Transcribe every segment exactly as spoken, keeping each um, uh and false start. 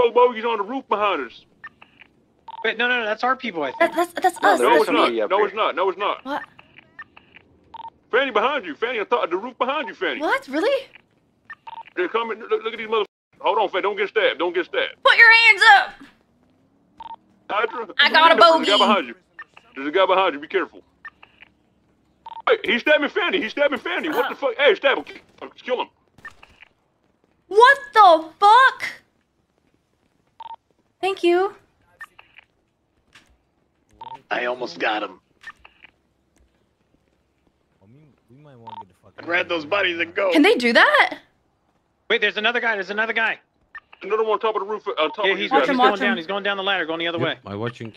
four bogeys on the roof behind us. Wait, no, no, no, that's our people, I think. That, that's that's us. No, no, it's not. No, it's not. No, it's not. What? Fanny, behind you. Fanny, I thought the roof behind you, Fanny. What? Really? They're coming. Look, look at these motherfuckers. Hold on, Fanny. Don't get stabbed. Don't get stabbed. Put your hands up. Hydra, I got a bogey. There's a guy behind you. There's a guy behind you. Be careful. Hey, he's stabbing Fanny. He's stabbing Fanny. What uh. the fuck? Hey, stab him. Kill him. What the fuck? Thank you. I almost got him. Grab those buddies and go. Can they do that? Wait, there's another guy. There's another guy. Another one on top of the roof. Uh, top yeah, he's, he's going down. He's going down the ladder, going the other yep, way. I'm watching.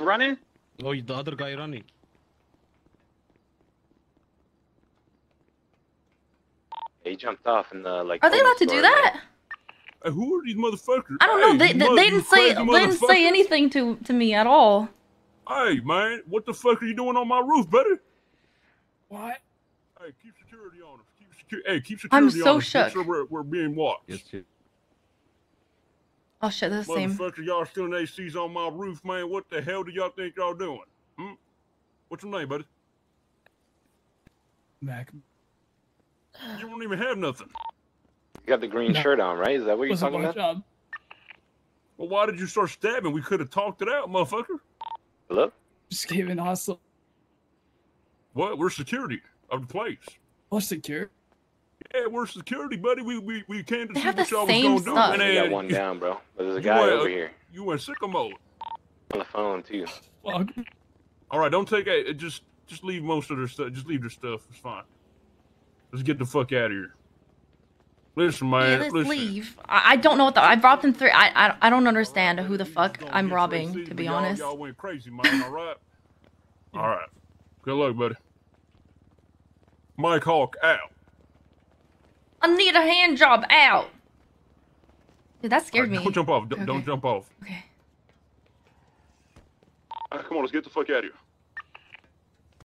Running? Oh, the other guy running. He jumped off and uh, like. Are they allowed to do that? Hey, who are these motherfuckers? I don't know. Hey, they they, they didn't say they didn't say anything to to me at all. Hey man, what the fuck are you doing on my roof, buddy? What? Hey, keep security on us. Keep security. Hey, keep security I'm so on us. Shook. Sure we're, we're being watched. Yes, sir. Oh shit, that's the same. Motherfucker, y'all stealing A Cs on my roof, man. What the hell do y'all think y'all doing? Hmm? What's your name, buddy? Mac. You won't even have nothing. You got the green no. shirt on, right? Is that what you're talking about? Job. Well, why did you start stabbing? We could have talked it out, motherfucker. Hello? Just gave an hostile. What? We're security of the place. We're secure. Yeah, we're security, buddy. We we we came to they see what y'all was gonna stuff. do. And we got one down, bro. But there's a guy went, over uh, here. You went sicko mode. On the phone too. Fuck. All right, don't take it. Just just leave most of their stuff. Just leave their stuff. It's fine. Let's get the fuck out of here. Listen, man. Yeah, let's leave. I, I don't know what the I've robbed them three. I I I don't understand right, who the fuck I'm robbing, crazy, to be honest. Y'all went crazy, man. All right. All right. Good luck, buddy. Mike Hawk out. I need a hand job out. Dude, that scared right, me. Don't jump off. D okay. Don't jump off. Okay. All right, come on, let's get the fuck out of here.